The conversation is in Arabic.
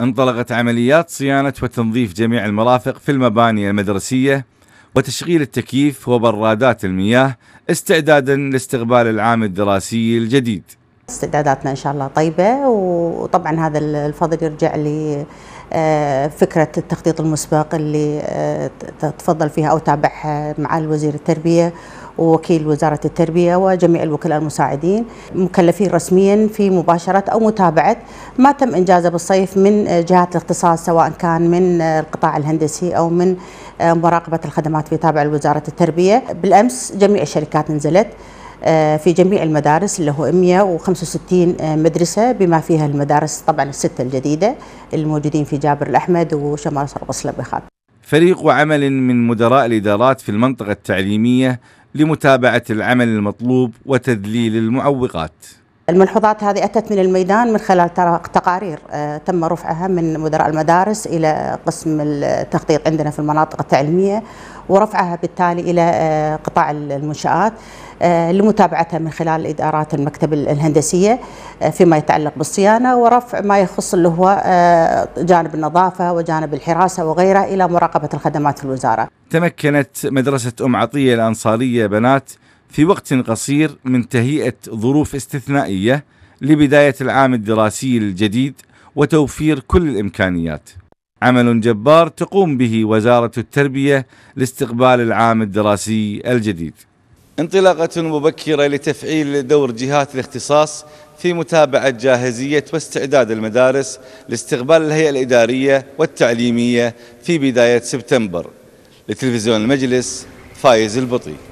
انطلقت عمليات صيانة وتنظيف جميع المرافق في المباني المدرسية وتشغيل التكييف وبرادات المياه استعدادا لاستقبال العام الدراسي الجديد. استعداداتنا إن شاء الله طيبة، وطبعا هذا الفضل يرجع لفكرة التخطيط المسبق اللي تفضل فيها أو تابعها معالي وزير التربية ووكيل وزارة التربية وجميع الوكلاء المساعدين مكلفين رسميا في مباشرة أو متابعة ما تم إنجازه بالصيف من جهات الاختصاص، سواء كان من القطاع الهندسي أو من مراقبة الخدمات في تابع لوزارة التربية. بالأمس جميع الشركات نزلت في جميع المدارس اللي هو 165 مدرسة بما فيها المدارس طبعا الستة الجديدة الموجودين في جابر الأحمد وشمال صربصلة بخات. فريق وعمل من مدراء الإدارات في المنطقة التعليمية لمتابعة العمل المطلوب وتذليل المعوقات. الملحوظات هذه أتت من الميدان من خلال تقارير تم رفعها من مدراء المدارس إلى قسم التخطيط عندنا في المناطق التعليمية، ورفعها بالتالي إلى قطاع المنشآت لمتابعتها من خلال إدارات المكتب الهندسية فيما يتعلق بالصيانة، ورفع ما يخص اللي هو جانب النظافة وجانب الحراسة وغيره إلى مراقبة الخدمات في الوزارة. تمكنت مدرسة أم عطية الأنصارية بنات في وقت قصير من تهيئة ظروف استثنائية لبداية العام الدراسي الجديد وتوفير كل الإمكانيات. عمل جبار تقوم به وزارة التربية لاستقبال العام الدراسي الجديد. انطلاقة مبكرة لتفعيل دور جهات الاختصاص في متابعة جاهزية واستعداد المدارس لاستقبال الهيئة الإدارية والتعليمية في بداية سبتمبر. لتلفزيون المجلس، فائز البطي.